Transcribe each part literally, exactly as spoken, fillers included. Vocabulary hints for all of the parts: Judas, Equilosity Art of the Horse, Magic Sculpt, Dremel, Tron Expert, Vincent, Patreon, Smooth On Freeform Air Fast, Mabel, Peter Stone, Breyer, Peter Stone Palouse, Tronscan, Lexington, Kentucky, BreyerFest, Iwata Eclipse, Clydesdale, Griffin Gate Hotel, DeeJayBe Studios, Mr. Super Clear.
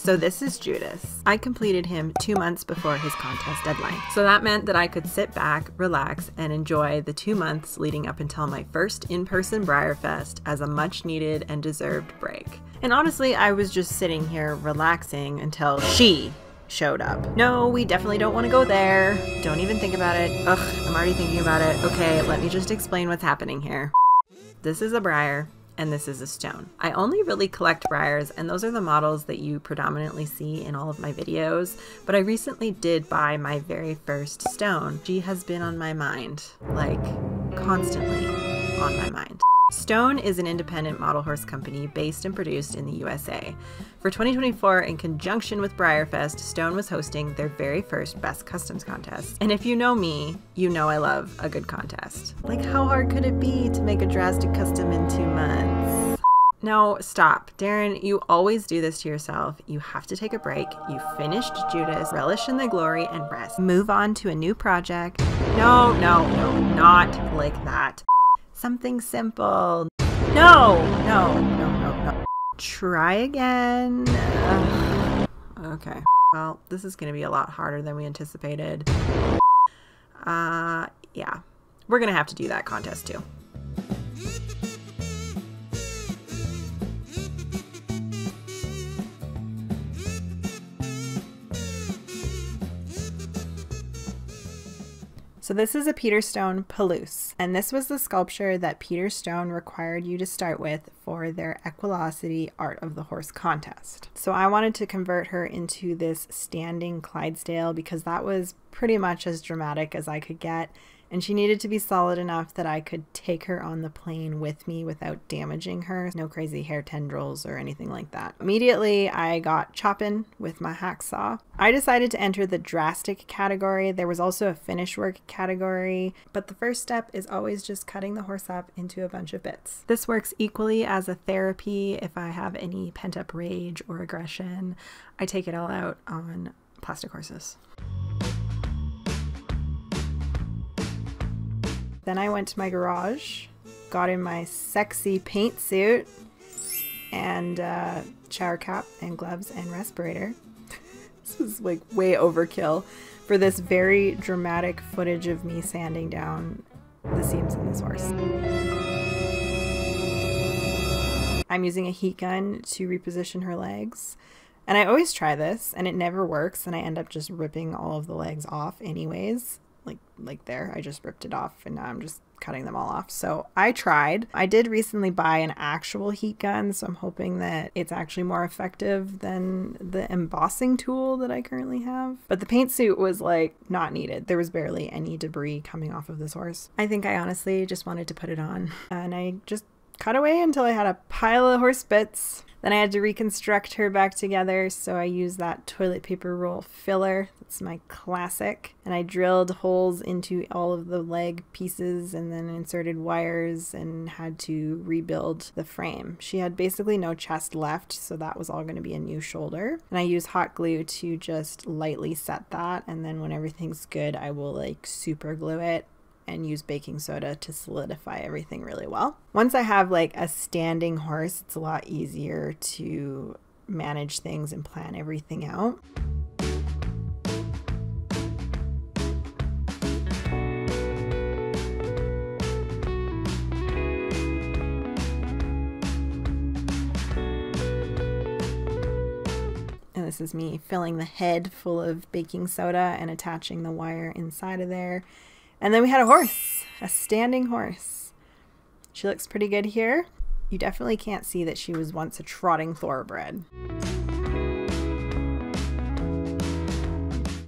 So this is Judas. I completed him two months before his contest deadline. So that meant that I could sit back, relax, and enjoy the two months leading up until my first in-person BreyerFest as a much needed and deserved break. And honestly, I was just sitting here relaxing until she showed up. No, we definitely don't want to go there. Don't even think about it. Ugh, I'm already thinking about it. Okay, let me just explain what's happening here. This is a Breyer, and this is a Stone. I only really collect Breyers, and those are the models that you predominantly see in all of my videos, but I recently did buy my very first Stone. She has been on my mind, like constantly on my mind. Stone is an independent model horse company based and produced in the U S A. For twenty twenty-four, in conjunction with BreyerFest, Stone was hosting their very first Best Customs contest. And if you know me, you know I love a good contest. Like, how hard could it be to make a drastic custom in two months? No, stop. Darren, you always do this to yourself. You have to take a break. You finished Judas. Relish in the glory and rest. Move on to a new project. No, no, no, not like that. Something simple. No, no, no, no, no. Try again. Ugh. Okay. Well, this is gonna be a lot harder than we anticipated. Uh, yeah. We're gonna have to do that contest too. So this is a Peter Stone Palouse, and this was the sculpture that Peter Stone required you to start with for their Equilosity Art of the Horse contest. So I wanted to convert her into this standing Clydesdale because that was pretty much as dramatic as I could get, and she needed to be solid enough that I could take her on the plane with me without damaging her. No crazy hair tendrils or anything like that. Immediately, I got chopping with my hacksaw. I decided to enter the drastic category. There was also a finish work category, but the first step is always just cutting the horse up into a bunch of bits. This works equally as a therapy. If I have any pent-up rage or aggression, I take it all out on plastic horses. Then I went to my garage, got in my sexy paint suit and uh, shower cap and gloves and respirator. This is like way overkill for this very dramatic footage of me sanding down the seams in this horse. I'm using a heat gun to reposition her legs. And I always try this and it never works and I end up just ripping all of the legs off anyways. Like, like there, I just ripped it off and now I'm just cutting them all off. So I tried. I did recently buy an actual heat gun, so I'm hoping that it's actually more effective than the embossing tool that I currently have. But the paint suit was like not needed. There was barely any debris coming off of this horse. I think I honestly just wanted to put it on and I just cut away until I had a pile of horse bits. Then I had to reconstruct her back together, so I used that toilet paper roll filler. That's my classic. And I drilled holes into all of the leg pieces and then inserted wires and had to rebuild the frame. She had basically no chest left, so that was all going to be a new shoulder. And I use hot glue to just lightly set that, and then when everything's good, I will like super glue it and use baking soda to solidify everything really well. Once I have like a standing horse, it's a lot easier to manage things and plan everything out. This is me filling the head full of baking soda and attaching the wire inside of there. And then we had a horse, a standing horse. She looks pretty good here. You definitely can't see that she was once a trotting thoroughbred.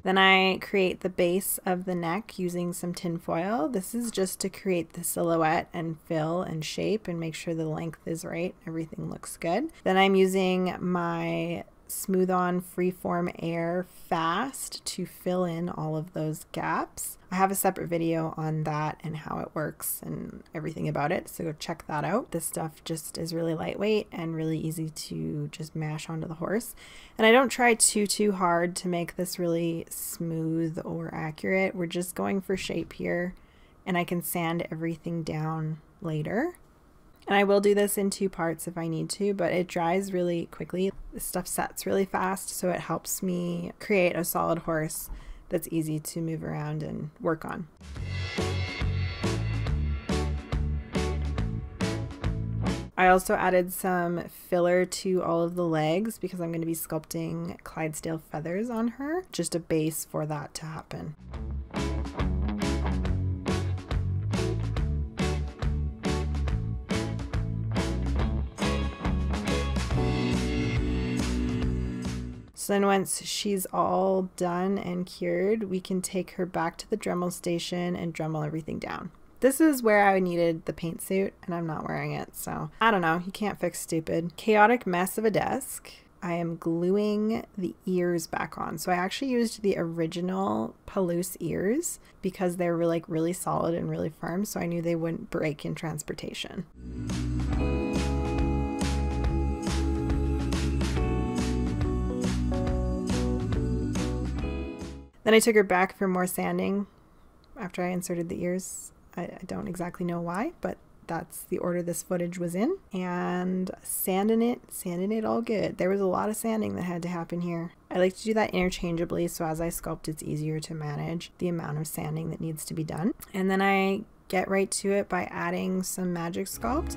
Then I create the base of the neck using some tin foil. This is just to create the silhouette and fill and shape and make sure the length is right. Everything looks good. Then I'm using my Smooth On Freeform Air Fast to fill in all of those gaps. I have a separate video on that and how it works and everything about it, so go check that out. This stuff just is really lightweight and really easy to just mash onto the horse. And I don't try too, too hard to make this really smooth or accurate. We're just going for shape here, and I can sand everything down later. And I will do this in two parts if I need to, but it dries really quickly. This stuff sets really fast, so it helps me create a solid horse that's easy to move around and work on. I also added some filler to all of the legs because I'm going to be sculpting Clydesdale feathers on her, just a base for that to happen. So then once she's all done and cured, we can take her back to the Dremel station and Dremel everything down. This is where I needed the paint suit, and I'm not wearing it, so I don't know. You can't fix stupid. Chaotic mess of a desk. I am gluing the ears back on. So I actually used the original Palouse ears because they're really, like really solid and really firm, so I knew they wouldn't break in transportation. Then I took her back for more sanding after I inserted the ears. I, I don't exactly know why, but that's the order this footage was in. And sanding it, sanding it all good. There was a lot of sanding that had to happen here. I like to do that interchangeably, so as I sculpt, it's easier to manage the amount of sanding that needs to be done. And then I get right to it by adding some Magic Sculpt.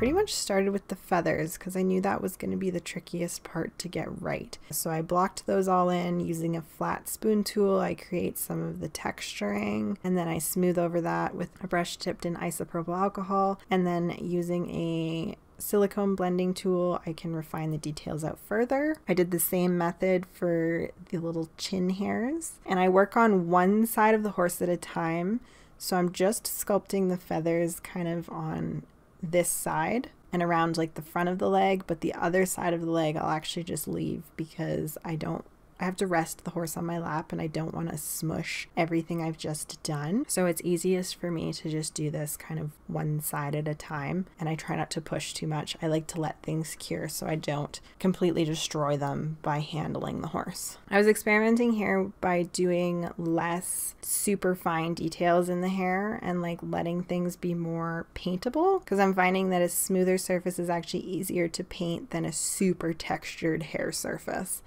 Pretty much started with the feathers because I knew that was going to be the trickiest part to get right. So I blocked those all in using a flat spoon tool. I create some of the texturing, and then I smooth over that with a brush tipped in isopropyl alcohol, and then using a silicone blending tool I can refine the details out further. I did the same method for the little chin hairs, and I work on one side of the horse at a time. So I'm just sculpting the feathers kind of on this side and around like the front of the leg, but the other side of the leg I'll actually just leave because I don't I have to rest the horse on my lap and I don't want to smush everything I've just done. So it's easiest for me to just do this kind of one side at a time, and I try not to push too much. I like to let things cure so I don't completely destroy them by handling the horse. I was experimenting here by doing less super fine details in the hair and like letting things be more paintable, because I'm finding that a smoother surface is actually easier to paint than a super textured hair surface.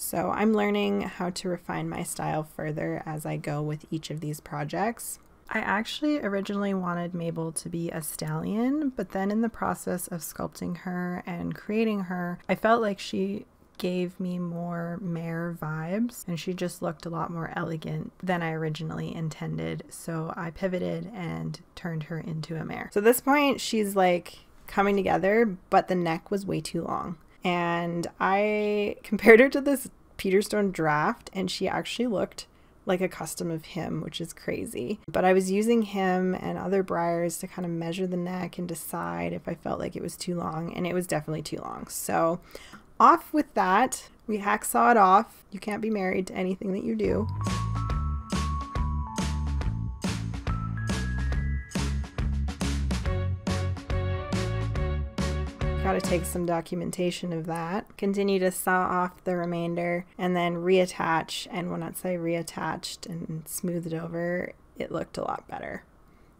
So I'm learning how to refine my style further as I go with each of these projects. I actually originally wanted Mabel to be a stallion, but then in the process of sculpting her and creating her, I felt like she gave me more mare vibes and she just looked a lot more elegant than I originally intended. So I pivoted and turned her into a mare. So at this point she's like coming together, but the neck was way too long. And I compared her to this Peter Stone draft, and she actually looked like a custom of him, which is crazy. But I was using him and other Breyers to kind of measure the neck and decide if I felt like it was too long, and it was definitely too long. So off with that. We hacksaw it off. You can't be married to anything that you do. Gotta take some documentation of that. Continue to saw off the remainder and then reattach, and once I reattached and smoothed it over, it looked a lot better.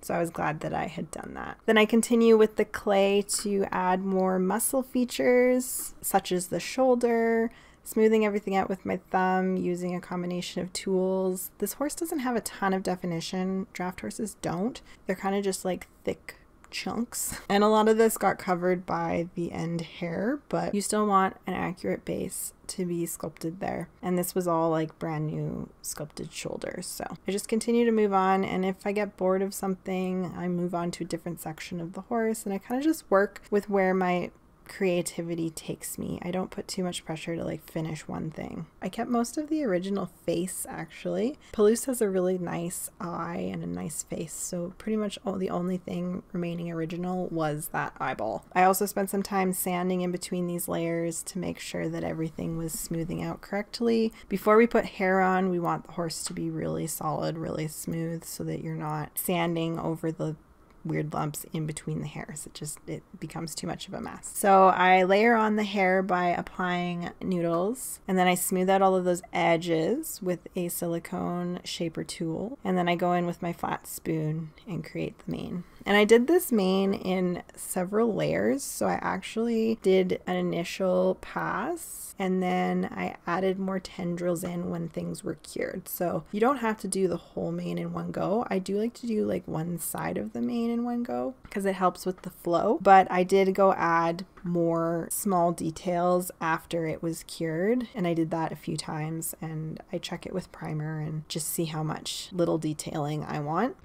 So I was glad that I had done that. Then I continue with the clay to add more muscle features such as the shoulder, smoothing everything out with my thumb using a combination of tools. This horse doesn't have a ton of definition. Draft horses don't. They're kind of just like thick chunks, and a lot of this got covered by the end hair, but you still want an accurate base to be sculpted there, and this was all like brand new sculpted shoulders. So I just continue to move on, and if I get bored of something I move on to a different section of the horse, and I kind of just work with where my creativity takes me. I don't put too much pressure to like finish one thing. I kept most of the original face actually. Palouse has a really nice eye and a nice face, so pretty much all, the only thing remaining original was that eyeball. I also spent some time sanding in between these layers to make sure that everything was smoothing out correctly. Before we put hair on, we want the horse to be really solid, really smooth, so that you're not sanding over the weird lumps in between the hairs. It just, it becomes too much of a mess. So I layer on the hair by applying noodles, and then I smooth out all of those edges with a silicone shaper tool, and then I go in with my flat spoon and create the mane. And I did this mane in several layers, so I actually did an initial pass, and then I added more tendrils in when things were cured. So you don't have to do the whole mane in one go. I do like to do like one side of the mane in one go because it helps with the flow, but I did go add more small details after it was cured, and I did that a few times, and I check it with primer and just see how much little detailing I want.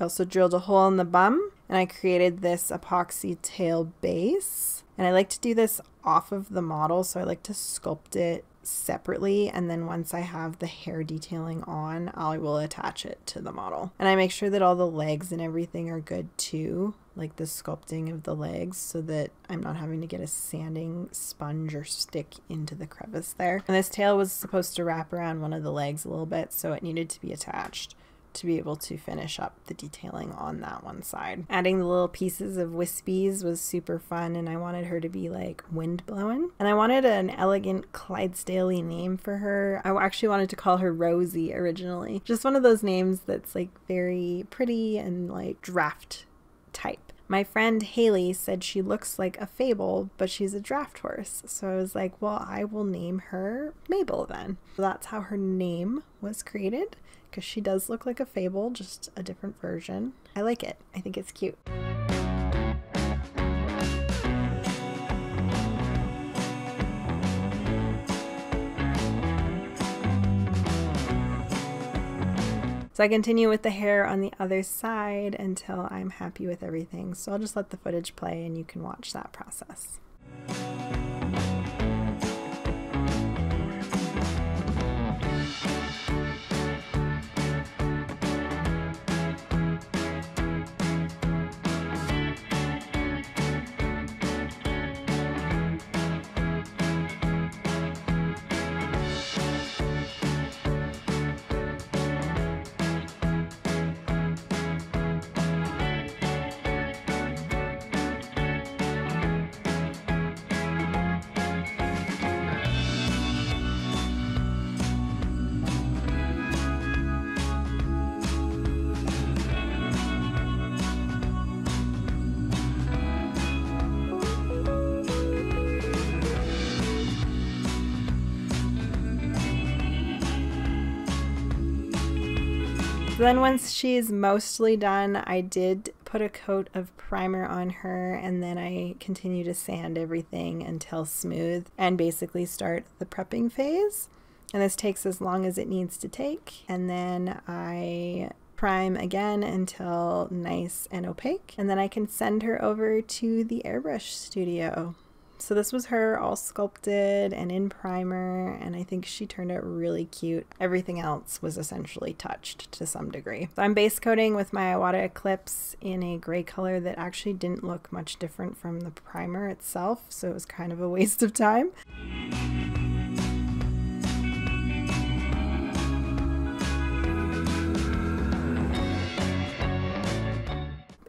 I also drilled a hole in the bum, and I created this epoxy tail base, and I like to do this off of the model, so I like to sculpt it separately, and then once I have the hair detailing on, I will attach it to the model. And I make sure that all the legs and everything are good too, like the sculpting of the legs, so that I'm not having to get a sanding sponge or stick into the crevice there. And this tail was supposed to wrap around one of the legs a little bit, so it needed to be attached to be able to finish up the detailing on that one side. Adding the little pieces of wispies was super fun, and I wanted her to be like wind blowing. And I wanted an elegant Clydesdale-y name for her. I actually wanted to call her Rosie originally. Just one of those names that's like very pretty and like draft type. My friend Haley said she looks like a fable, but she's a draft horse. So I was like, well, I will name her Mabel then. So that's how her name was created, because she does look like a fable, just a different version. I like it. I think it's cute. So I continue with the hair on the other side until I'm happy with everything. So I'll just let the footage play and you can watch that process. Then once she's mostly done, I did put a coat of primer on her, and then I continue to sand everything until smooth and basically start the prepping phase. And this takes as long as it needs to take. And then I prime again until nice and opaque. And then I can send her over to the airbrush studio. So this was her all sculpted and in primer, and I think she turned out really cute. Everything else was essentially touched to some degree. So I'm base coating with my Iwata Eclipse in a gray color that actually didn't look much different from the primer itself, so it was kind of a waste of time.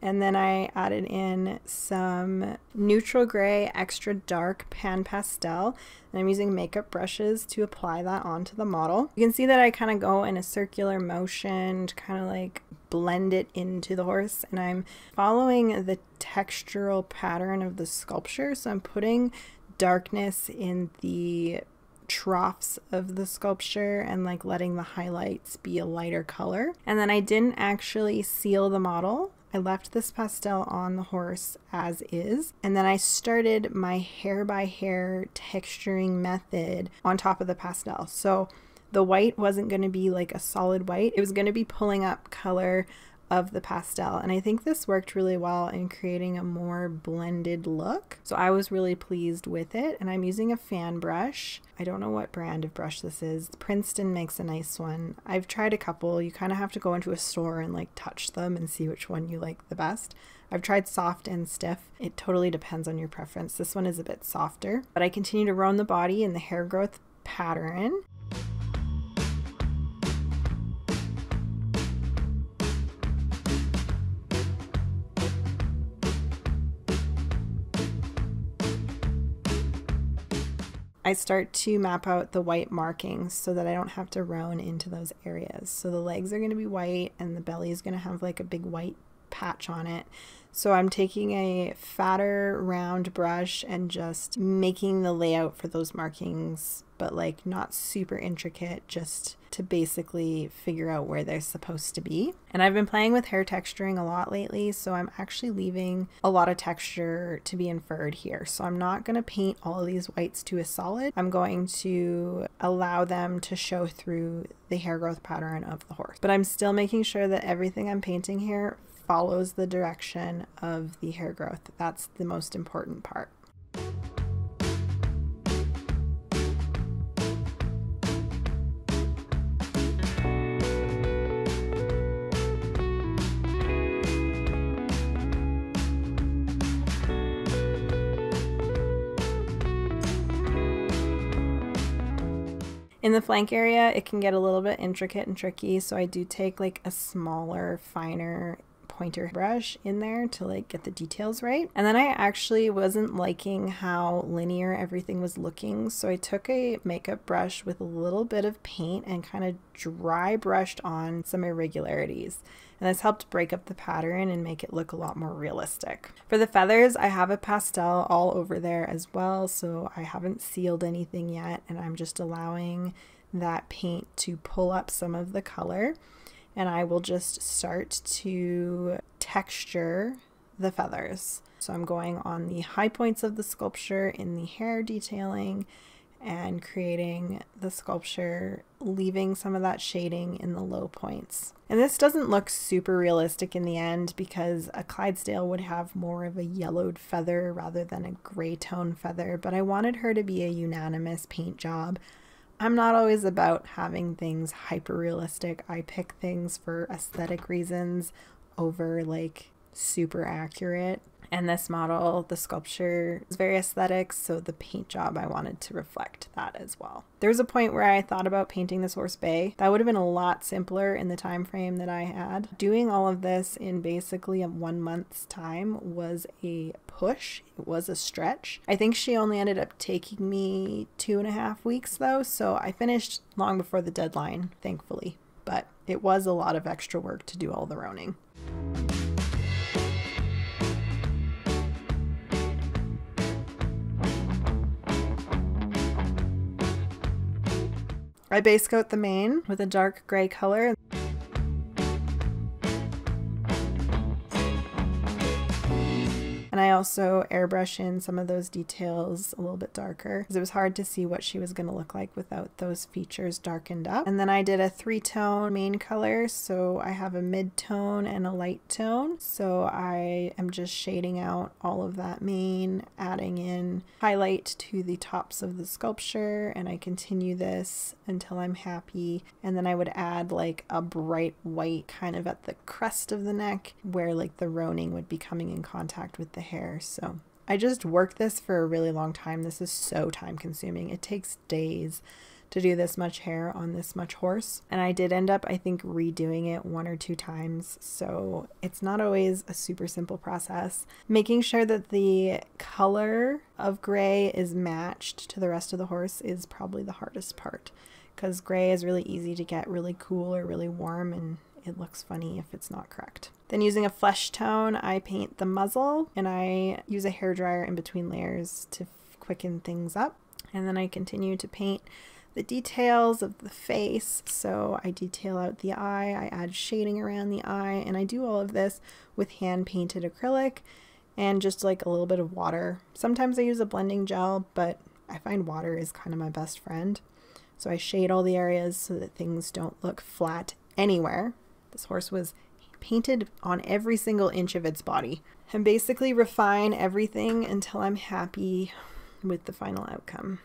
And then I added in some neutral gray, extra dark pan pastel. And I'm using makeup brushes to apply that onto the model. You can see that I kind of go in a circular motion to kind of like blend it into the horse. And I'm following the textural pattern of the sculpture. So I'm putting darkness in the troughs of the sculpture and like letting the highlights be a lighter color. And then I didn't actually seal the model. I left this pastel on the horse as is, and then I started my hair by hair texturing method on top of the pastel. So the white wasn't going to be like a solid white, it was going to be pulling up color of the pastel, and I think this worked really well in creating a more blended look. So I was really pleased with it, and I'm using a fan brush. I don't know what brand of brush this is. Princeton makes a nice one. I've tried a couple. You kind of have to go into a store and like touch them and see which one you like the best. I've tried soft and stiff. It totally depends on your preference. This one is a bit softer, but I continue to round the body and the hair growth pattern. I start to map out the white markings so that I don't have to roan into those areas. So the legs are going to be white and the belly is going to have like a big white patch on it. So I'm taking a fatter round brush and just making the layout for those markings, but like not super intricate, just to basically figure out where they're supposed to be. And I've been playing with hair texturing a lot lately, so I'm actually leaving a lot of texture to be inferred here. So I'm not going to paint all of these whites to a solid. I'm going to allow them to show through the hair growth pattern of the horse. But I'm still making sure that everything I'm painting here follows the direction of the hair growth. That's the most important part. In the flank area, it can get a little bit intricate and tricky, so I do take like a smaller, finer pointer brush in there to like get the details right. And then I actually wasn't liking how linear everything was looking, so I took a makeup brush with a little bit of paint and kind of dry brushed on some irregularities. And this helped break up the pattern and make it look a lot more realistic. For the feathers, I have a pastel all over there as well, so I haven't sealed anything yet, and I'm just allowing that paint to pull up some of the color. And I will just start to texture the feathers. So I'm going on the high points of the sculpture in the hair detailing and creating the sculpture, leaving some of that shading in the low points. And this doesn't look super realistic in the end because a Clydesdale would have more of a yellowed feather rather than a gray tone feather, but I wanted her to be a unanimous paint job. I'm not always about having things hyper realistic. I pick things for aesthetic reasons over like super accurate. And this model, the sculpture, is very aesthetic, so the paint job I wanted to reflect that as well. There was a point where I thought about painting this horse bay. That would have been a lot simpler in the time frame that I had. Doing all of this in basically a one month's time was a push. It was a stretch. I think she only ended up taking me two and a half weeks though, so I finished long before the deadline, thankfully. But it was a lot of extra work to do all the roaning. I base coat the mane with a dark gray color. And I also airbrush in some of those details a little bit darker because it was hard to see what she was going to look like without those features darkened up. And then I did a three-tone mane color, so I have a mid-tone and a light tone. So I am just shading out all of that mane, adding in highlight to the tops of the sculpture, and I continue this until I'm happy. And then I would add like a bright white kind of at the crest of the neck where like the roaning would be coming in contact with the hair. So I just worked this for a really long time. This is so time consuming. It takes days to do this much hair on this much horse. And I did end up, I think, redoing it one or two times. So it's not always a super simple process. Making sure that the color of gray is matched to the rest of the horse is probably the hardest part, because gray is really easy to get really cool or really warm, and it looks funny if it's not correct. Then using a flesh tone, I paint the muzzle and I use a hairdryer in between layers to quicken things up. And then I continue to paint the details of the face. So I detail out the eye, I add shading around the eye, and I do all of this with hand-painted acrylic and just like a little bit of water. Sometimes I use a blending gel, but I find water is kind of my best friend. So I shade all the areas so that things don't look flat anywhere. This horse was painted on every single inch of its body, and basically refine everything until I'm happy with the final outcome.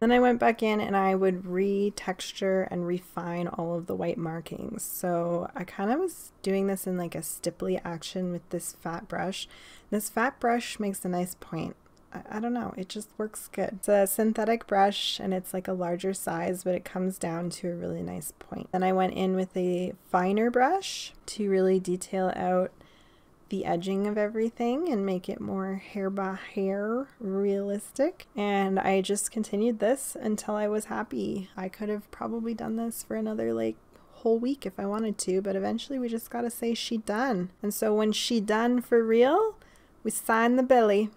Then I went back in and I would re-texture and refine all of the white markings. So I kind of was doing this in like a stipply action with this fat brush. This fat brush makes a nice point. I don't know, it just works good. It's a synthetic brush and it's like a larger size, but it comes down to a really nice point. Then I went in with a finer brush to really detail out the edging of everything and make it more hair by hair realistic. And I just continued this until I was happy. I could have probably done this for another like whole week if I wanted to, but eventually we just gotta say she done. And so when she done for real, we sign the belly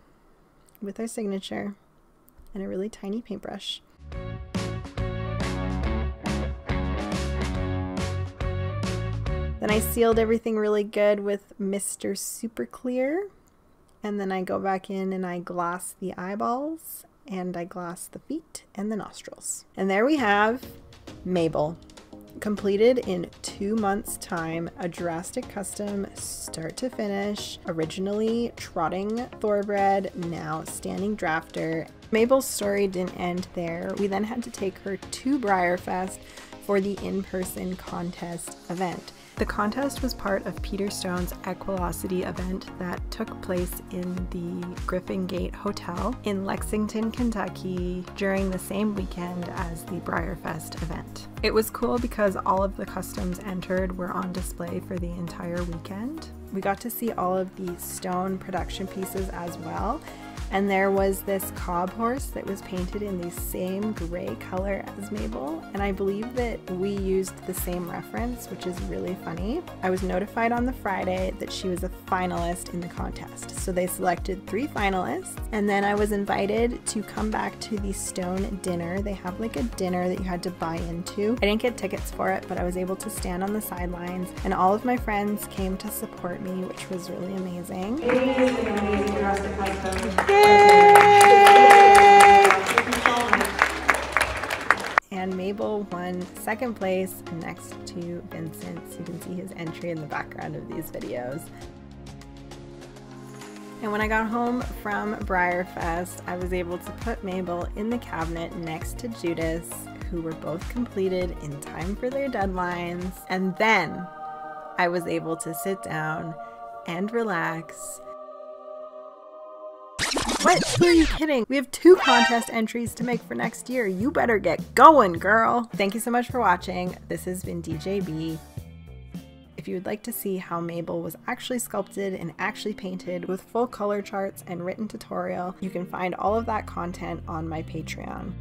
with our signature and a really tiny paintbrush. Then I sealed everything really good with Mister Super Clear, and then I go back in and I gloss the eyeballs and I gloss the feet and the nostrils. And there we have Mabel, completed in two months time, a drastic custom start to finish, originally trotting thoroughbred, now standing drafter. Mabel's story didn't end there. We then had to take her to BreyerFest for the in-person contest event. The contest was part of Peter Stone's Equilosity event that took place in the Griffin Gate Hotel in Lexington, Kentucky during the same weekend as the BreyerFest event. It was cool because all of the customs entered were on display for the entire weekend. We got to see all of the Stone production pieces as well. And there was this cob horse that was painted in the same gray color as Mabel, and I believe that we used the same reference, which is really funny. I was notified on the Friday that she was a finalist in the contest, so they selected three finalists, and then I was invited to come back to the Stone dinner. They have like a dinner that you had to buy into. I didn't get tickets for it, but I was able to stand on the sidelines, and all of my friends came to support me, which was really amazing. It is an amazing drastic custom. Yay! And Mabel won second place next to Vincent, so you can see his entry in the background of these videos. And when I got home from BreyerFest, I was able to put Mabel in the cabinet next to Judas, who were both completed in time for their deadlines. And then I was able to sit down and relax. What? Who are you kidding? We have two contest entries to make for next year. You better get going, girl. Thank you so much for watching. This has been DeeJayBe. If you would like to see how Mabel was actually sculpted and actually painted with full color charts and written tutorial, you can find all of that content on my Patreon.